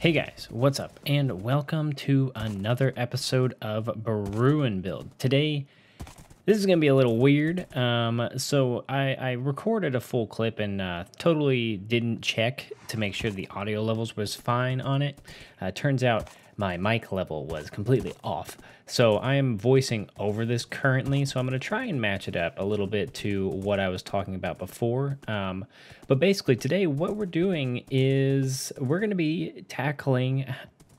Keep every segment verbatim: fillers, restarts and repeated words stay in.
Hey guys, what's up? And welcome to another episode of Bruin Build. Today, this is going to be a little weird. Um, so I, I recorded a full clip and uh, totally didn't check to make sure the audio levels was fine on it. Uh, turns out my mic level was completely off. So I am voicing over this currently. So I'm going to try and match it up a little bit to what I was talking about before. Um, but basically today what we're doing is we're going to be tackling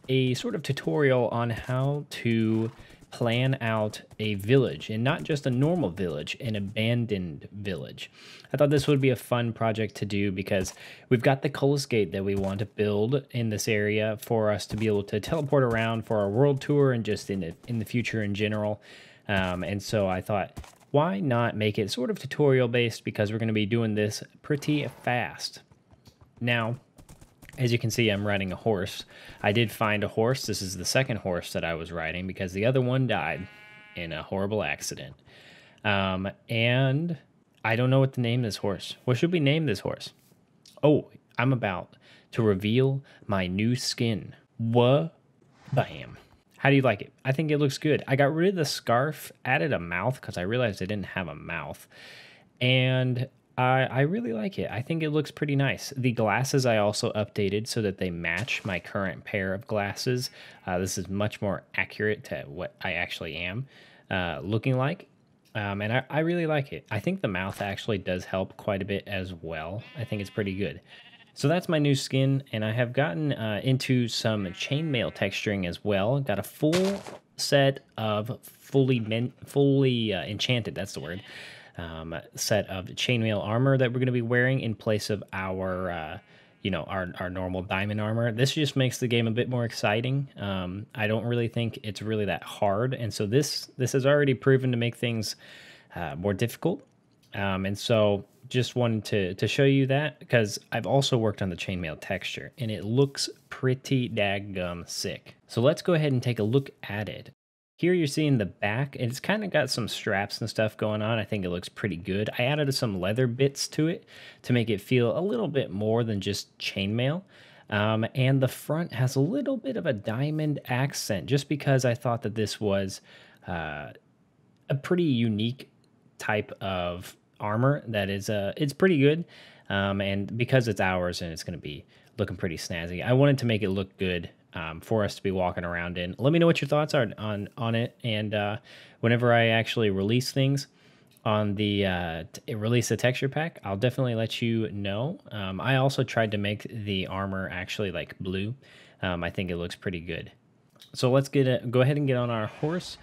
a sort of tutorial on how to plan out a village, and not just a normal village, an abandoned village. I thought this would be a fun project to do because we've got the Colus gate that we want to build in this area for us to be able to teleport around for our world tour and just in the, in the future in general. Um, and so I thought, why not make it sort of tutorial based, because we're going to be doing this pretty fast. Now, as you can see, I'm riding a horse. I did find a horse. This is the second horse that I was riding because the other one died in a horrible accident. Um, and I don't know what to name this horse. What should we name this horse? Oh, I'm about to reveal my new skin. Wha bam. How do you like it? I think it looks good. I got rid of the scarf, added a mouth because I realized I didn't have a mouth. And I really like it. I think it looks pretty nice. The glasses I also updated so that they match my current pair of glasses. Uh, this is much more accurate to what I actually am uh, looking like. Um, and I, I really like it. I think the mouth actually does help quite a bit as well. I think it's pretty good. So that's my new skin, and I have gotten uh, into some chainmail texturing as well. Got a full set of fully, men fully uh, enchanted, that's the word. Um, set of chainmail armor that we're going to be wearing in place of our, uh, you know, our, our normal diamond armor. This just makes the game a bit more exciting. Um, I don't really think it's really that hard. And so this, this has already proven to make things uh, more difficult. Um, and so just wanted to, to show you that because I've also worked on the chainmail texture and it looks pretty daggum sick. So let's go ahead and take a look at it. Here you're seeing the back. It's kind of got some straps and stuff going on. I think it looks pretty good. I added some leather bits to it to make it feel a little bit more than just chainmail. Um, and the front has a little bit of a diamond accent just because I thought that this was uh, a pretty unique type of armor that is uh, it's pretty good. Um, and because it's ours and it's going to be looking pretty snazzy, I wanted to make it look good. Um, for us to be walking around in. Let me know what your thoughts are on on it, and uh, whenever I actually release things on the uh, t release the texture pack, I'll definitely let you know. Um, I also tried to make the armor actually like blue. Um, I think it looks pretty good. So let's get a, go ahead and get on our horse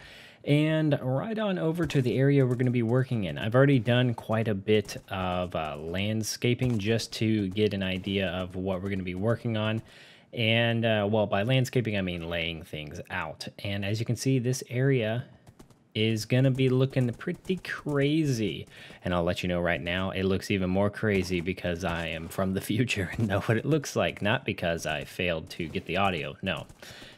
and ride on over to the area we're going to be working in. I've already done quite a bit of uh, landscaping just to get an idea of what we're going to be working on. And, uh, well, by landscaping, I mean laying things out. And as you can see, this area is going to be looking pretty crazy. And I'll let you know right now, it looks even more crazy because I am from the future and know what it looks like. Not because I failed to get the audio. No,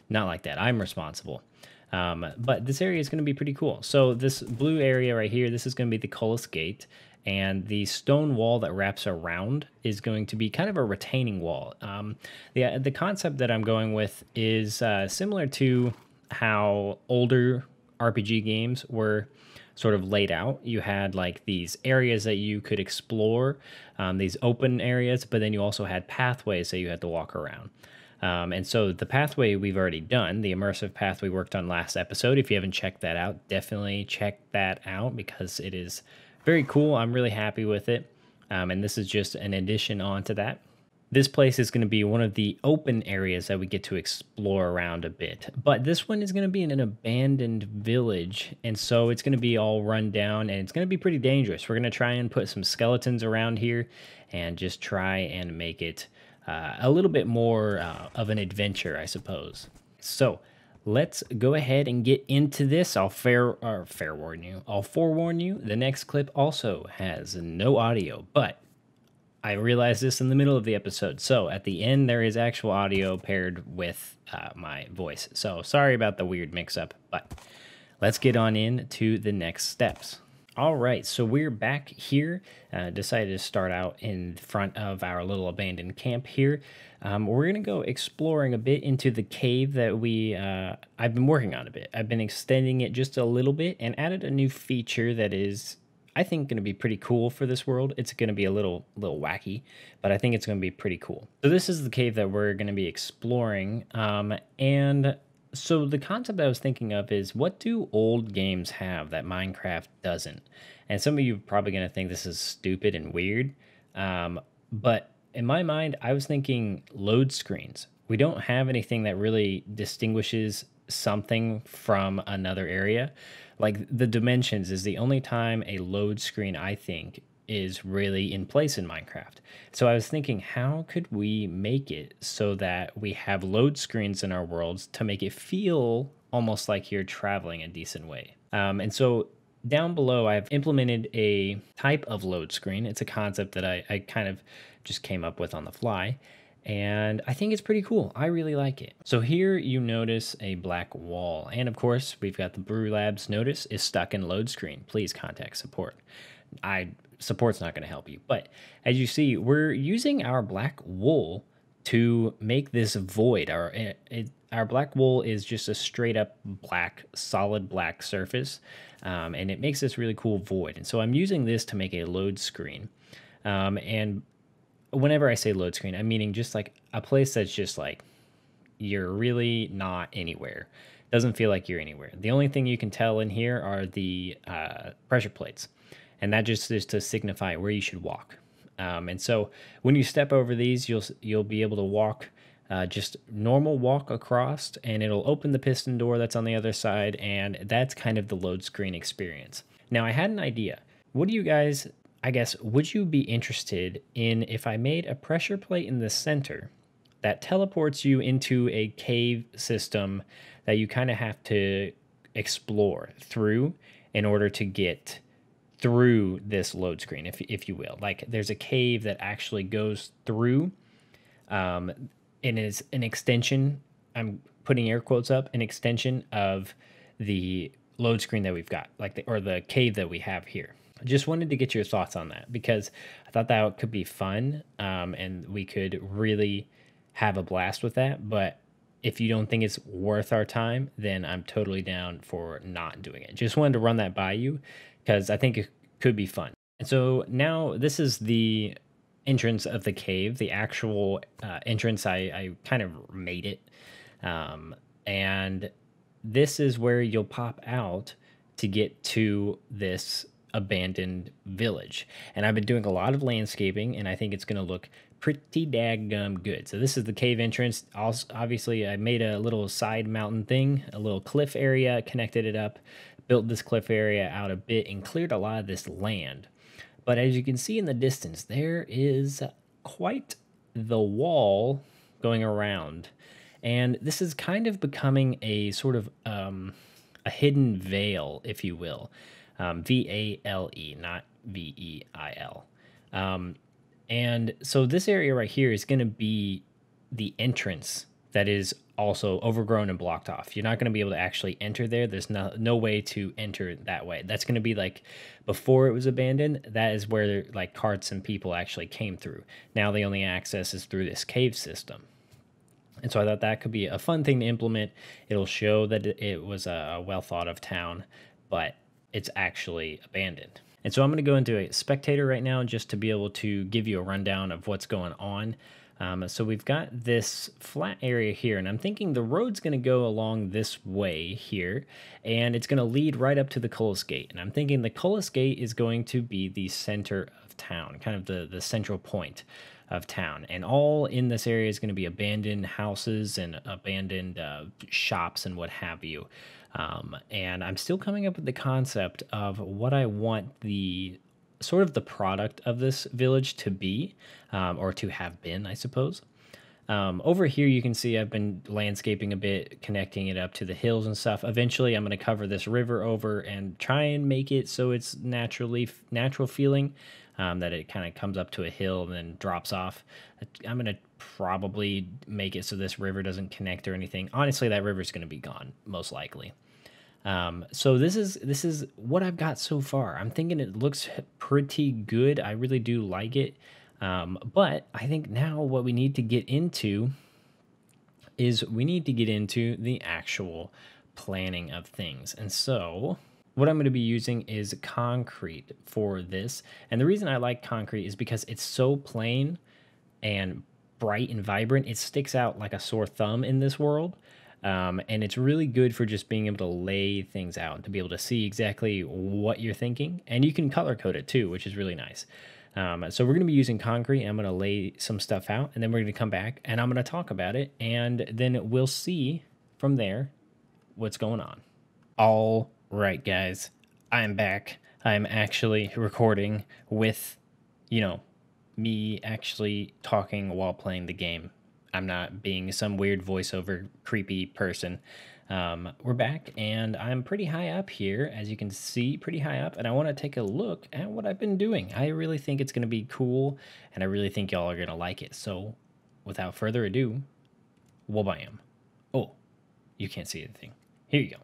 not like that. I'm responsible. Um, but this area is going to be pretty cool. So this blue area right here, this is going to be the Colus gate. And the stone wall that wraps around is going to be kind of a retaining wall. Um, the, the concept that I'm going with is uh, similar to how older R P G games were sort of laid out. You had like these areas that you could explore, um, these open areas, but then you also had pathways that you had to walk around. Um, and so the pathway we've already done, the immersive path we worked on last episode, if you haven't checked that out, definitely check that out because it is very cool. I'm really happy with it. Um, and this is just an addition onto that. This place is going to be one of the open areas that we get to explore around a bit. But this one is going to be in an abandoned village. And so it's going to be all run down and it's going to be pretty dangerous. We're going to try and put some skeletons around here and just try and make it uh, a little bit more uh, of an adventure, I suppose. So let's go ahead and get into this. I'll fair, or fair warn you. I'll forewarn you. The next clip also has no audio, but I realized this in the middle of the episode. So at the end, there is actual audio paired with uh, my voice. So sorry about the weird mix up, but let's get on in to the next steps. All right, so we're back here. Uh, decided to start out in front of our little abandoned camp here. Um, we're gonna go exploring a bit into the cave that we uh, I've been working on a bit. I've been extending it just a little bit and added a new feature that is, I think, gonna be pretty cool for this world. It's gonna be a little little wacky, but I think it's gonna be pretty cool. So this is the cave that we're gonna be exploring, um, and so the concept I was thinking of is, what do old games have that Minecraft doesn't? And some of you are probably going to think this is stupid and weird, um, but in my mind, I was thinking load screens. We don't have anything that really distinguishes something from another area. Like the dimensions is the only time a load screen, I think, is really in place in Minecraft. So I was thinking, how could we make it so that we have load screens in our worlds to make it feel almost like you're traveling a decent way? Um, and so down below, I've implemented a type of load screen. It's a concept that I, I kind of just came up with on the fly, and I think it's pretty cool. I really like it. So here you notice a black wall, and of course we've got the Brew Labs notice is stuck in load screen. Please contact support. I support's not going to help you, but as you see, we're using our black wool to make this void. Our it, our black wool is just a straight up black, solid black surface, um, and it makes this really cool void. And so I'm using this to make a load screen. Um, and whenever I say load screen, I'm meaning just like a place that's just like you're really not anywhere. Doesn't feel like you're anywhere. The only thing you can tell in here are the uh, pressure plates. And that just is to signify where you should walk. Um, and so when you step over these, you'll you'll be able to walk uh, just normal walk across, and it'll open the piston door that's on the other side, and that's kind of the load screen experience. Now, I had an idea. What do you guys, I guess, would you be interested in if I made a pressure plate in the center that teleports you into a cave system that you kind of have to explore through in order to get through this load screen, if, if you will. Like there's a cave that actually goes through um, and is an extension, I'm putting air quotes up, an extension of the load screen that we've got, like the, or the cave that we have here. I just wanted to get your thoughts on that because I thought that could be fun, um, and we could really have a blast with that. But if you don't think it's worth our time, then I'm totally down for not doing it. Just wanted to run that by you because I think it could be fun. And so now this is the entrance of the cave, the actual uh, entrance. I, I kind of made it. Um, and this is where you'll pop out to get to this abandoned village. And I've been doing a lot of landscaping, and I think it's going to look pretty daggum good. So this is the cave entrance. Also, obviously, I made a little side mountain thing, a little cliff area, connected it up, built this cliff area out a bit, and cleared a lot of this land. But as you can see in the distance, there is quite the wall going around. And this is kind of becoming a sort of um, a hidden veil, if you will. Um, V A L E, not V E I L. Um, And so this area right here is going to be the entrance that is also overgrown and blocked off. You're not going to be able to actually enter there. There's no, no way to enter that way. That's going to be like before it was abandoned. That is where like carts and people actually came through. Now the only access is through this cave system. And so I thought that could be a fun thing to implement. It'll show that it was a well thought of town, but it's actually abandoned. And so I'm going to go into a spectator right now just to be able to give you a rundown of what's going on. Um, so we've got this flat area here, and I'm thinking the road's going to go along this way here, and it's going to lead right up to the Colus gate. And I'm thinking the Colus gate is going to be the center of town, kind of the, the central point of town. And all in this area is going to be abandoned houses and abandoned uh, shops and what have you. Um, and I'm still coming up with the concept of what I want the sort of the product of this village to be, um, or to have been, I suppose. Um, over here, you can see I've been landscaping a bit, connecting it up to the hills and stuff. Eventually, I'm going to cover this river over and try and make it so it's naturally natural feeling, um, that it kind of comes up to a hill and then drops off. I'm going to probably make it so this river doesn't connect or anything. Honestly, that river's going to be gone, most likely. Um, so this is this is what I've got so far. I'm thinking it looks pretty good. I really do like it. Um, but I think now what we need to get into is we need to get into the actual planning of things. And so what I'm going to be using is concrete for this. And the reason I like concrete is because it's so plain and bright and vibrant. It sticks out like a sore thumb in this world. Um, and it's really good for just being able to lay things out and to be able to see exactly what you're thinking. And you can color code it too, which is really nice. Um, so we're going to be using concrete, and I'm going to lay some stuff out, and then we're going to come back and I'm going to talk about it. And then we'll see from there what's going on. All right, guys, I'm back. I'm actually recording with, you know, me actually talking while playing the game. I'm not being some weird voiceover creepy person. Um, we're back, and I'm pretty high up here, as you can see, pretty high up, and I want to take a look at what I've been doing. I really think it's going to be cool, and I really think y'all are going to like it. So without further ado, whoop-I-am. Oh, you can't see anything. Here you go.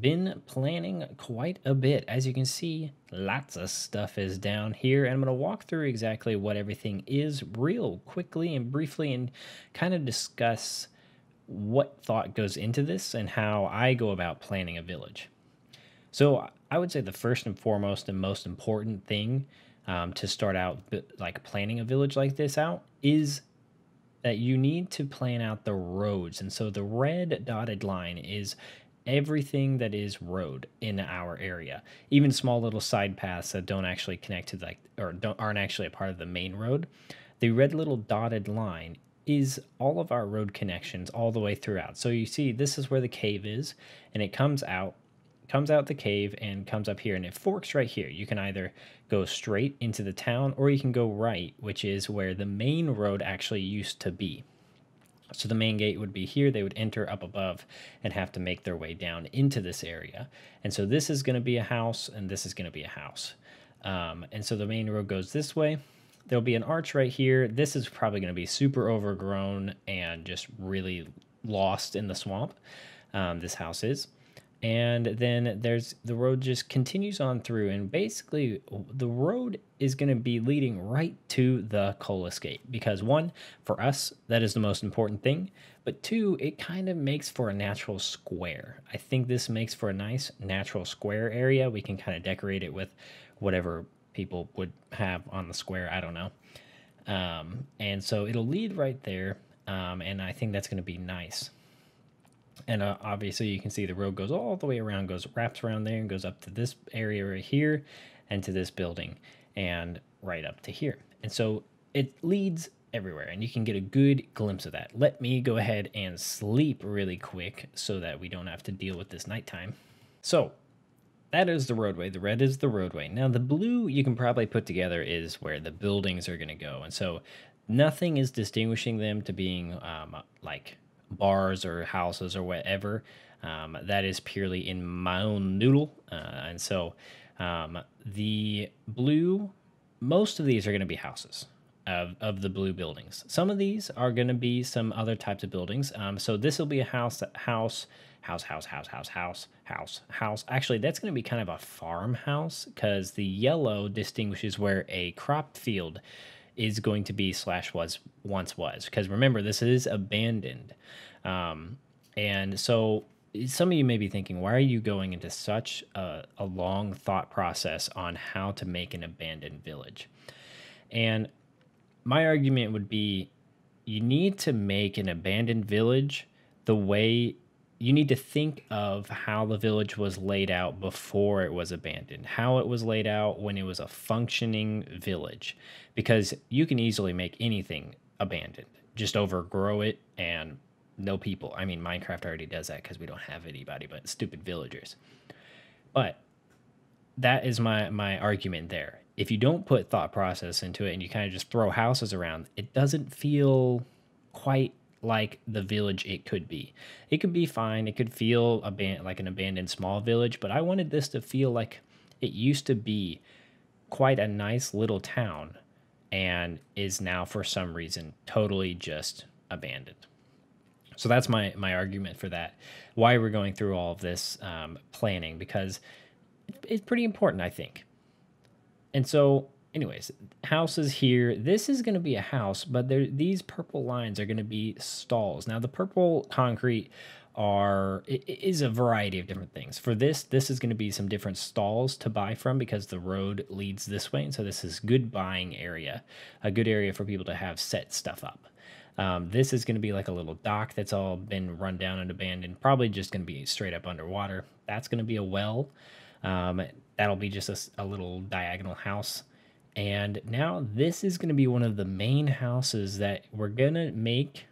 Been planning quite a bit. As you can see, lots of stuff is down here, and I'm going to walk through exactly what everything is real quickly and briefly, and kind of discuss what thought goes into this and how I go about planning a village. So I would say the first and foremost and most important thing um, to start out like planning a village like this out is that you need to plan out the roads. And so the red dotted line is everything that is road in our area, even small little side paths that don't actually connect to like or don't aren't actually a part of the main road. The red little dotted line is all of our road connections all the way throughout. So you see, this is where the cave is, and it comes out comes out the cave and comes up here, and it forks right here. You can either go straight into the town, or you can go right, which is where the main road actually used to be. So the main gate would be here. They would enter up above and have to make their way down into this area. And so this is going to be a house, and this is going to be a house. Um, and so the main road goes this way. There'll be an arch right here. This is probably going to be super overgrown and just really lost in the swamp. Um, this house is. And then there's the road just continues on through, and basically the road is going to be leading right to the Colus gate, because one, for us, that is the most important thing, but two, it kind of makes for a natural square. I think this makes for a nice natural square area. We can kind of decorate it with whatever people would have on the square. I don't know. Um, and so it'll lead right there, um, and I think that's going to be nice. And uh, obviously you can see the road goes all the way around, goes wraps around there and goes up to this area right here and to this building and right up to here. And so it leads everywhere, and you can get a good glimpse of that. Let me go ahead and sleep really quick so that we don't have to deal with this nighttime. So that is the roadway. The red is the roadway. Now the blue you can probably put together is where the buildings are going to go. And so nothing is distinguishing them to being um, like bars or houses or whatever. Um, that is purely in my own noodle. Uh, and so um, the blue, most of these are going to be houses of, of the blue buildings. Some of these are going to be some other types of buildings. Um, so this will be a house, house, house, house, house, house, house, house, house. Actually, that's going to be kind of a farmhouse, because the yellow distinguishes where a crop field is going to be slash was once was, because remember, this is abandoned. Um, and so some of you may be thinking, why are you going into such a, a long thought process on how to make an abandoned village? And my argument would be, you need to make an abandoned village the way you need to think of how the village was laid out before it was abandoned, how it was laid out when it was a functioning village, because you can easily make anything abandoned, just overgrow it and no people. I mean, Minecraft already does that because we don't have anybody but stupid villagers. But that is my, my argument there. If you don't put thought process into it and you kind of just throw houses around, it doesn't feel quite like the village it could be. It could be fine. It could feel aban- like an abandoned small village, but I wanted this to feel like it used to be quite a nice little town and is now for some reason totally just abandoned. So that's my, my argument for that, why we're going through all of this um, planning, because it's pretty important, I think. And so anyways, houses here. This is going to be a house, but there, these purple lines are going to be stalls. Now, the purple concrete are it, it is a variety of different things. For this, this is going to be some different stalls to buy from because the road leads this way. And so this is good buying area, a good area for people to have set stuff up. Um, this is going to be like a little dock that's all been run down and abandoned, probably just going to be straight up underwater. That's going to be a well. Um, that'll be just a, a little diagonal house. And now this is going to be one of the main houses that we're going to make.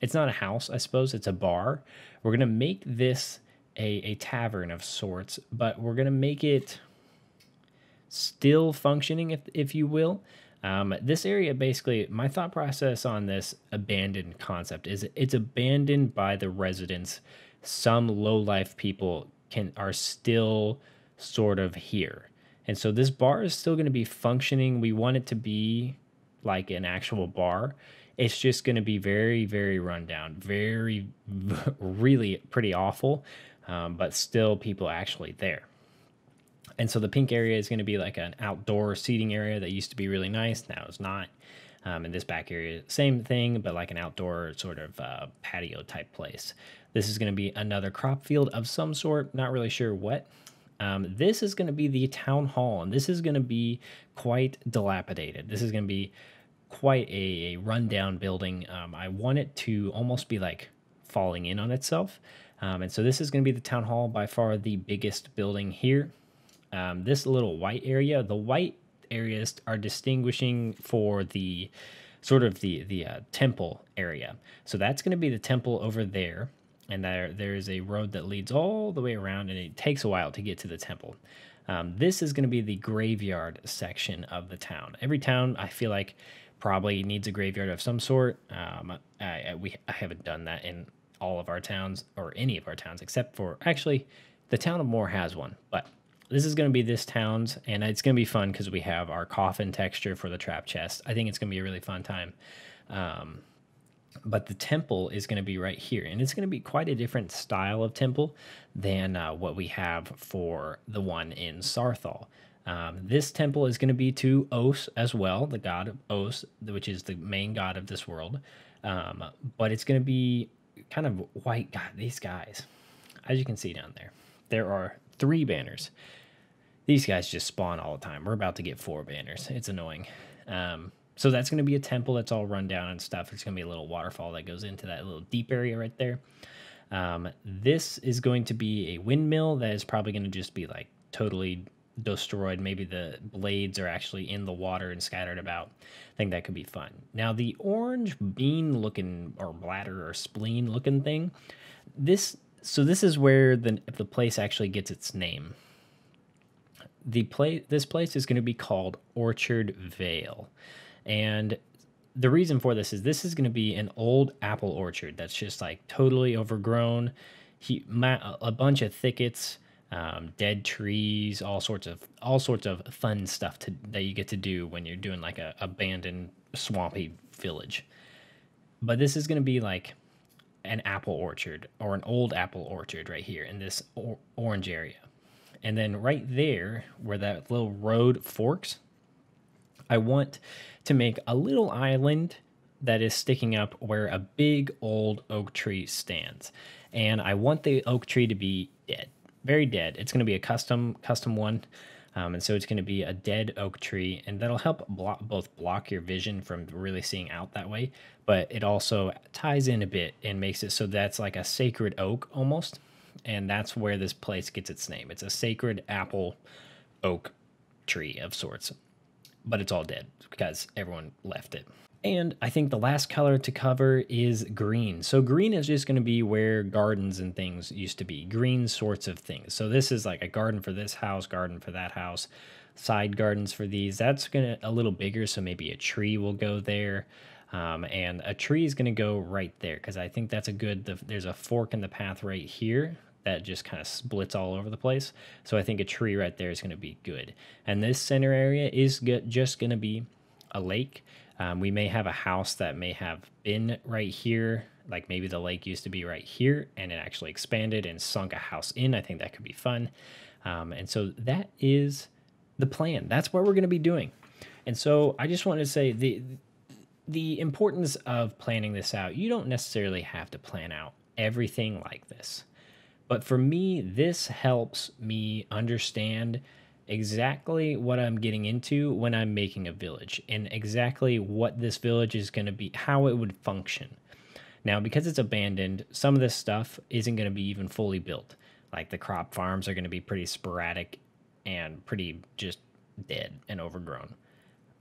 It's not a house, I suppose. It's a bar. We're going to make this a, a tavern of sorts, but we're going to make it still functioning, if, if you will. Um, this area, basically, my thought process on this abandoned concept is it's abandoned by the residents. Some low-life people can are still sort of here. And so this bar is still going to be functioning. We want it to be like an actual bar. It's just going to be very, very rundown, very, really pretty awful, um, but still people actually there. And so the pink area is going to be like an outdoor seating area that used to be really nice. Now it's not. Um, and this back area, same thing, but like an outdoor sort of uh, patio type place. This is going to be another crop field of some sort. Not really sure what. Um, this is going to be the town hall, and this is going to be quite dilapidated. This is going to be quite a, a rundown building. Um, I want it to almost be like falling in on itself. Um, and so this is going to be the town hall, by far the biggest building here. Um, this little white area, the white areas are distinguishing for the sort of the, the uh, temple area. So that's going to be the temple over there. And there, there is a road that leads all the way around, and it takes a while to get to the temple. Um, this is going to be the graveyard section of the town. Every town, I feel like, probably needs a graveyard of some sort. Um, I, I, we, I haven't done that in all of our towns, or any of our towns, except for, actually, the town of Moore has one. But this is going to be this town's, and it's going to be fun because we have our coffin texture for the trap chest. I think it's going to be a really fun time. Um... But the temple is going to be right here, and it's going to be quite a different style of temple than uh, what we have for the one in Sarthal. Um, this temple is going to be to Os as well, the god of Os, which is the main god of this world. Um, but it's going to be kind of white. God, these guys, as you can see down there, there are three banners. These guys just spawn all the time. We're about to get four banners. It's annoying. Um, So that's going to be a temple that's all run down and stuff. It's going to be a little waterfall that goes into that little deep area right there. Um, this is going to be a windmill that is probably going to just be like totally destroyed. Maybe the blades are actually in the water and scattered about. I think that could be fun. Now the orange bean looking or bladder or spleen looking thing, this so this is where the, the place actually gets its name. The place this place is going to be called Orchard Vale. And the reason for this is this is going to be an old apple orchard that's just like totally overgrown, he, my, a bunch of thickets, um, dead trees, all sorts of all sorts of fun stuff to, that you get to do when you're doing like a abandoned swampy village. But this is going to be like an apple orchard or an old apple orchard right here in this or, orange area. And then right there where that little road forks, I want to make a little island that is sticking up where a big old oak tree stands. And I want the oak tree to be dead, very dead. It's going to be a custom custom one. Um, and so it's going to be a dead oak tree. And that'll help block, both block your vision from really seeing out that way. But it also ties in a bit and makes it so that's like a sacred oak almost. And that's where this place gets its name. It's a sacred apple oak tree of sorts. But it's all dead because everyone left it. And I think the last color to cover is green. So green is just going to be where gardens and things used to be, green sorts of things. So this is like a garden for this house, garden for that house, side gardens for these. That's going to a little bigger, so maybe a tree will go there. Um, and a tree is going to go right there because I think that's a good, the, there's a fork in the path right here that just kind of splits all over the place. So I think a tree right there is going to be good. And this center area is good, just going to be a lake. Um, we may have a house that may have been right here. Like maybe the lake used to be right here and it actually expanded and sunk a house in. I think that could be fun. Um, and so that is the plan. That's what we're going to be doing. And so I just wanted to say the the importance of planning this out. You don't necessarily have to plan out everything like this. But for me, this helps me understand exactly what I'm getting into when I'm making a village and exactly what this village is going to be, how it would function. Now, because it's abandoned, some of this stuff isn't going to be even fully built. Like the crop farms are going to be pretty sporadic and pretty just dead and overgrown.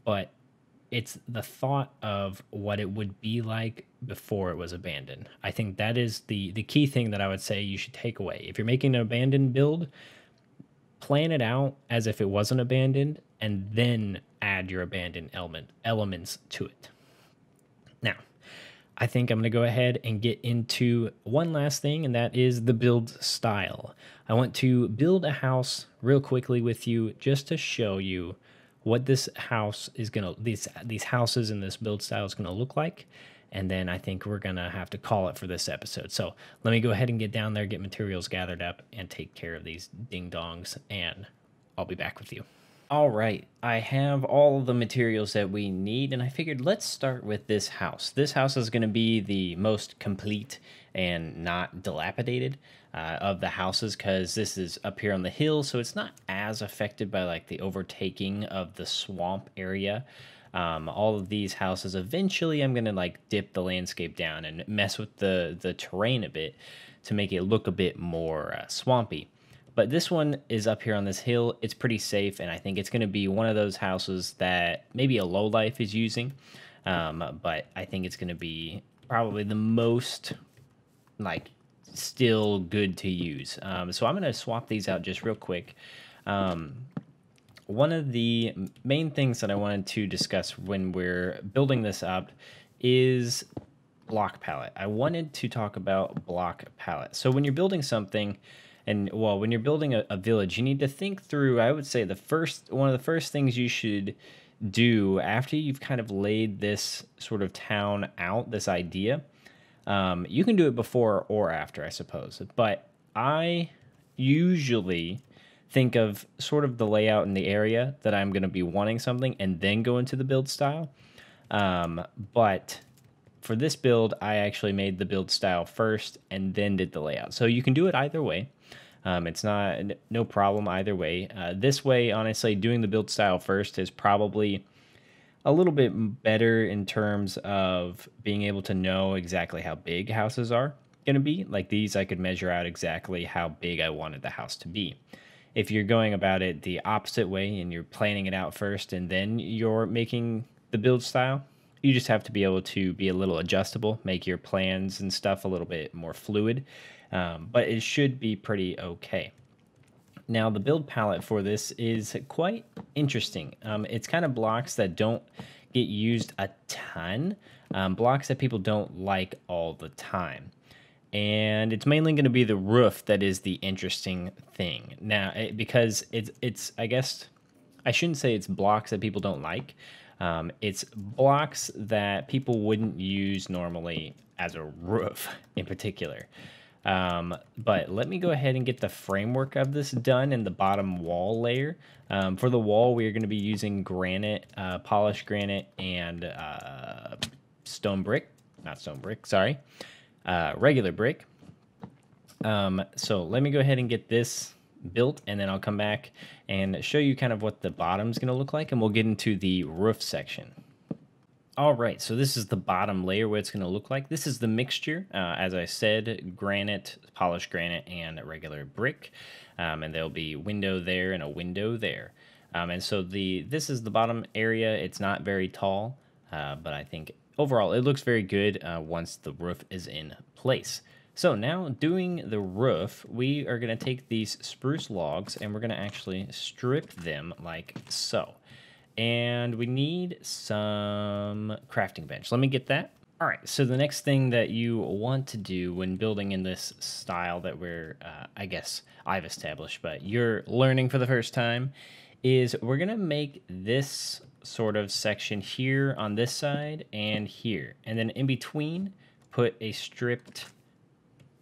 But it's the thought of what it would be like before it was abandoned. I think that is the, the key thing that I would say you should take away. If you're making an abandoned build, plan it out as if it wasn't abandoned, and then add your abandoned element elements to it. Now, I think I'm going to go ahead and get into one last thing, and that is the build style. I want to build a house real quickly with you just to show you what this house is going to, these, these houses and this build style is going to look like. And then I think we're going to have to call it for this episode. So let me go ahead and get down there, get materials gathered up, and take care of these ding-dongs, and I'll be back with you. All right, I have all the materials that we need, and I figured let's start with this house. This house is going to be the most complete and not dilapidated uh, of the houses, because this is up here on the hill, so it's not as affected by like the overtaking of the swamp area. Um, all of these houses, eventually I'm going to like dip the landscape down and mess with the, the terrain a bit to make it look a bit more uh, swampy. But this one is up here on this hill. It's pretty safe, and I think it's going to be one of those houses that maybe a lowlife is using. Um, but I think it's going to be probably the most like still good to use. Um, so I'm going to swap these out just real quick. Um, One of the main things that I wanted to discuss when we're building this up is block palette. I wanted to talk about block palette. So when you're building something, and well, when you're building a, a village, you need to think through, I would say the first, one of the first things you should do after you've kind of laid this sort of town out, this idea, um, you can do it before or after, I suppose. But I usually think of sort of the layout in the area that I'm going to be wanting something and then go into the build style. Um, but for this build, I actually made the build style first and then did the layout. So you can do it either way. Um, it's not no problem either way. Uh, this way, honestly, doing the build style first is probably a little bit better in terms of being able to know exactly how big houses are going to be. Like these, I could measure out exactly how big I wanted the house to be. If you're going about it the opposite way and you're planning it out first and then you're making the build style, you just have to be able to be a little adjustable, make your plans and stuff a little bit more fluid, um, but it should be pretty okay. Now, the build palette for this is quite interesting. Um, it's kind of blocks that don't get used a ton, um, blocks that people don't like all the time. And it's mainly going to be the roof that is the interesting thing. Now, it, because it's, it's, I guess, I shouldn't say it's blocks that people don't like. Um, it's blocks that people wouldn't use normally as a roof in particular. Um, but let me go ahead and get the framework of this done in the bottom wall layer. Um, for the wall, we are going to be using granite, uh, polished granite, and uh, stone brick. Not stone brick, sorry. Uh, regular brick. Um, so let me go ahead and get this built, and then I'll come back and show you kind of what the bottom's going to look like, and we'll get into the roof section. All right, so this is the bottom layer, what it's going to look like. This is the mixture, uh, as I said, granite, polished granite, and regular brick. Um, and there'll be window there and a window there. Um, and so the this is the bottom area. It's not very tall, uh, but I think overall, it looks very good uh, once the roof is in place. So now doing the roof, we are going to take these spruce logs and we're going to actually strip them like so. And we need some crafting bench. Let me get that. All right, so the next thing that you want to do when building in this style that we're, uh, I guess I've established, but you're learning for the first time, is we're going to make this sort of section here on this side and here, and then in between put a stripped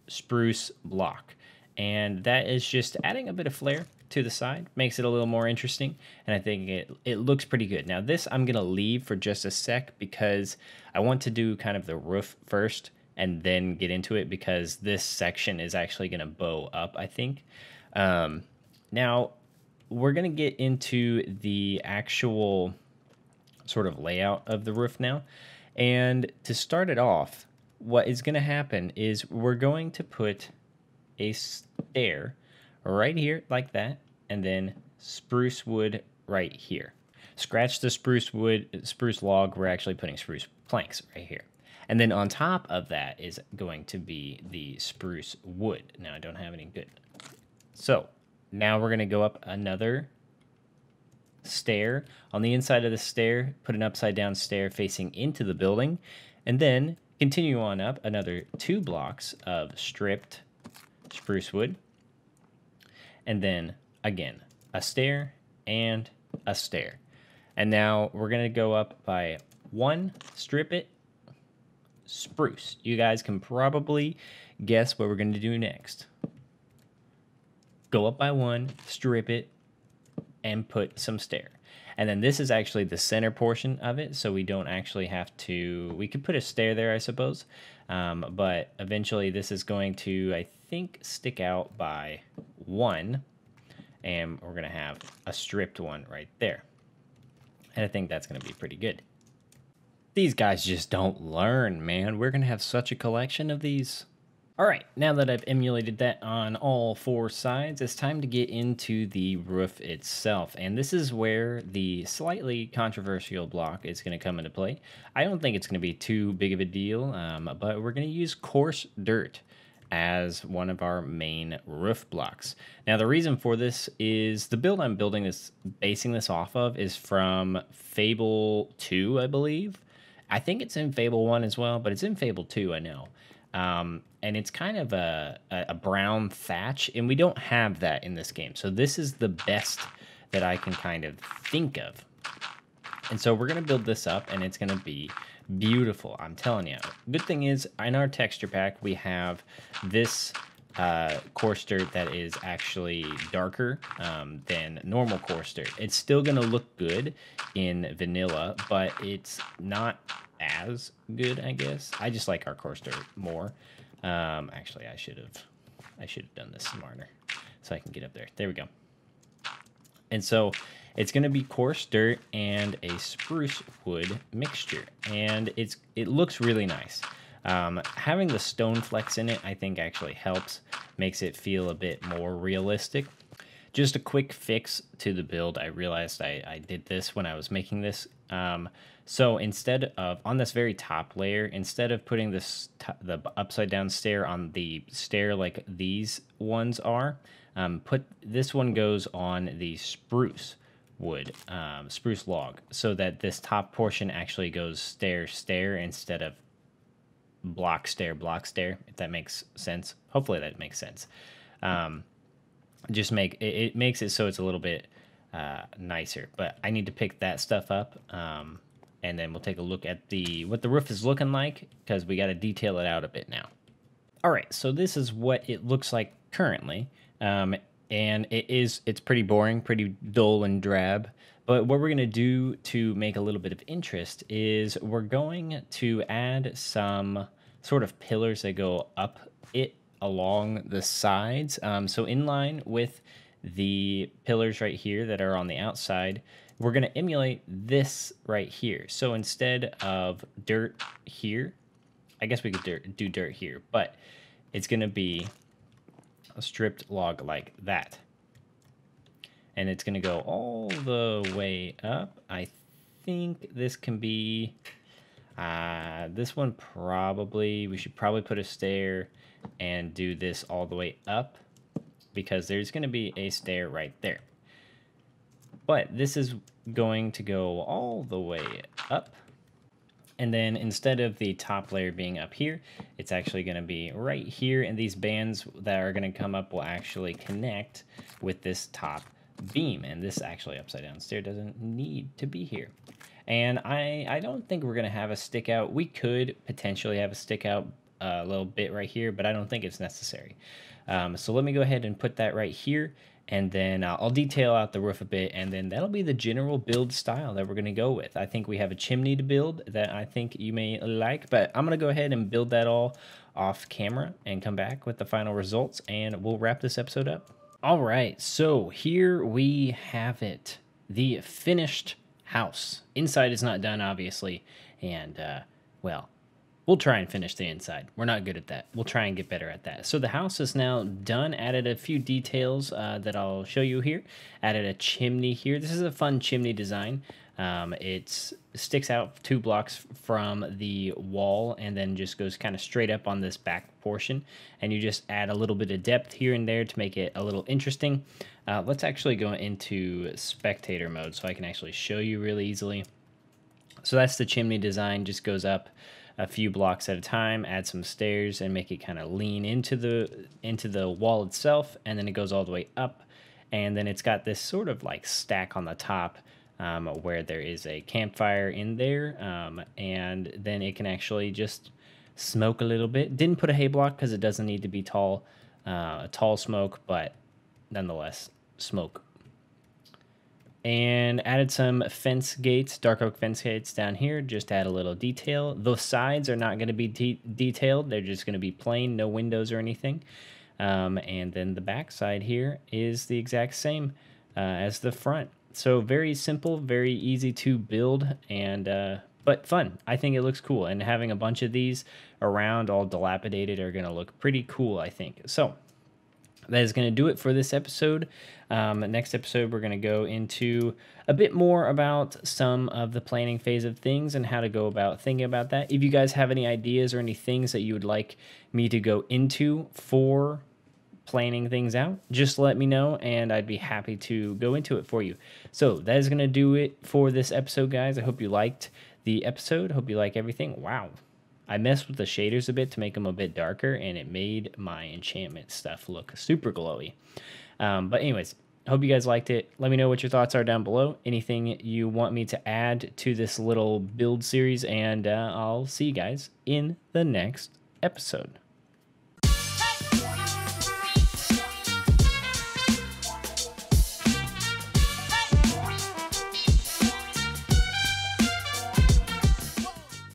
spruce block. And that is just adding a bit of flair to the side, makes it a little more interesting, and I think it, it looks pretty good. Now this I'm gonna leave for just a sec because I want to do kind of the roof first and then get into it, because this section is actually gonna bow up, I think. Um, now we're gonna get into the actual sort of layout of the roof now, and to start it off, what is gonna happen is we're going to put a stair right here like that, and then spruce wood right here. Scratch the spruce wood, spruce log, we're actually putting spruce planks right here. And then on top of that is going to be the spruce wood. Now I don't have any good. So now we're gonna go up another stair. On the inside of the stair, put an upside down stair facing into the building, and then continue on up another two blocks of stripped spruce wood. And then again, a stair and a stair. And now we're gonna go up by one, strip it, spruce. You guys can probably guess what we're gonna do next. Go up by one, strip it, and put some stair. And then this is actually the center portion of it, so we don't actually have to, we could put a stair there, I suppose. Um, but eventually this is going to, I think, stick out by one, and we're gonna have a stripped one right there. And I think that's gonna be pretty good. These guys just don't learn, man. We're gonna have such a collection of these. All right, now that I've emulated that on all four sides, it's time to get into the roof itself. And this is where the slightly controversial block is going to come into play. I don't think it's going to be too big of a deal, um, but we're going to use coarse dirt as one of our main roof blocks. Now the reason for this is the build I'm building this, basing this off of is from Fable two, I believe. I think it's in Fable one as well, but it's in Fable two, I know. Um, and it's kind of a, a brown thatch, and we don't have that in this game. So this is the best that I can kind of think of. And so we're going to build this up, and it's going to be beautiful, I'm telling you. Good thing is, in our texture pack, we have this uh, coarse dirt that is actually darker um, than normal coarse dirt. It's still going to look good in vanilla, but it's not as good, I guess. I just like our coarse dirt more. Um, actually, I should have, I should have done this smarter, so I can get up there. There we go. And so it's going to be coarse dirt and a spruce wood mixture, and it's it looks really nice. Um, having the stone flecks in it, I think, actually helps, makes it feel a bit more realistic. Just a quick fix to the build. I realized I, I did this when I was making this. Um, so instead of, on this very top layer, instead of putting this t the upside down stair on the stair like these ones are, um, put this one goes on the spruce wood, um, spruce log, so that this top portion actually goes stair, stair instead of block, stair, block, stair, if that makes sense. Hopefully that makes sense. Um, just make it, it makes it so it's a little bit uh nicer, but I need to pick that stuff up, um and then we'll take a look at the what the roof is looking like, because we got to detail it out a bit now. All right, so this is what it looks like currently, um and it is it's pretty boring, pretty dull and drab. But what we're going to do to make a little bit of interest is we're going to add some sort of pillars that go up it along the sides. Um, so in line with the pillars right here that are on the outside, we're going to emulate this right here. So instead of dirt here, I guess we could dirt, do dirt here, but it's going to be a stripped log like that. And it's going to go all the way up. I think this can be, uh, this one probably, we should probably put a stair and do this all the way up, because there's going to be a stair right there. But this is going to go all the way up. And then instead of the top layer being up here, it's actually going to be right here. And these bands that are going to come up will actually connect with this top beam. And this actually upside down stair doesn't need to be here. And I, I don't think we're going to have a stick out. We could potentially have a stick out uh, little bit right here, but I don't think it's necessary. Um, so let me go ahead and put that right here, and then uh, I'll detail out the roof a bit, and then that'll be the general build style that we're going to go with. I think we have a chimney to build that I think you may like, but I'm going to go ahead and build that all off camera and come back with the final results, and we'll wrap this episode up. All right, so here we have it, the finished house. Inside is not done, obviously, and uh, well, we'll try and finish the inside. We're not good at that. We'll try and get better at that. So the house is now done. Added a few details uh, that I'll show you here. Added a chimney here. This is a fun chimney design. Um, it sticks out two blocks from the wall and then just goes kind of straight up on this back portion. And you just add a little bit of depth here and there to make it a little interesting. Uh, let's actually go into spectator mode so I can actually show you really easily. So that's the chimney design. Just goes up a few blocks at a time, add some stairs and make it kind of lean into the into the wall itself, and then it goes all the way up, and then it's got this sort of like stack on the top um, where there is a campfire in there, um, and then it can actually just smoke a little bit. Didn't put a hay block because it doesn't need to be tall, uh, tall smoke, but nonetheless smoke. And added some fence gates, dark oak fence gates down here, just to add a little detail. Those sides are not going to be de detailed. They're just going to be plain, no windows or anything. Um, and then the back side here is the exact same uh, as the front. So very simple, very easy to build, and uh, but fun. I think it looks cool. And having a bunch of these around all dilapidated are going to look pretty cool, I think. So that is going to do it for this episode. Um, next episode, we're going to go into a bit more about some of the planning phase of things and how to go about thinking about that. If you guys have any ideas or any things that you would like me to go into for planning things out, just let me know and I'd be happy to go into it for you. So that is going to do it for this episode, guys. I hope you liked the episode. Hope you like everything. Wow. I messed with the shaders a bit to make them a bit darker, and it made my enchantment stuff look super glowy. Um, but anyways, hope you guys liked it. Let me know what your thoughts are down below. Anything you want me to add to this little build series, and uh, I'll see you guys in the next episode.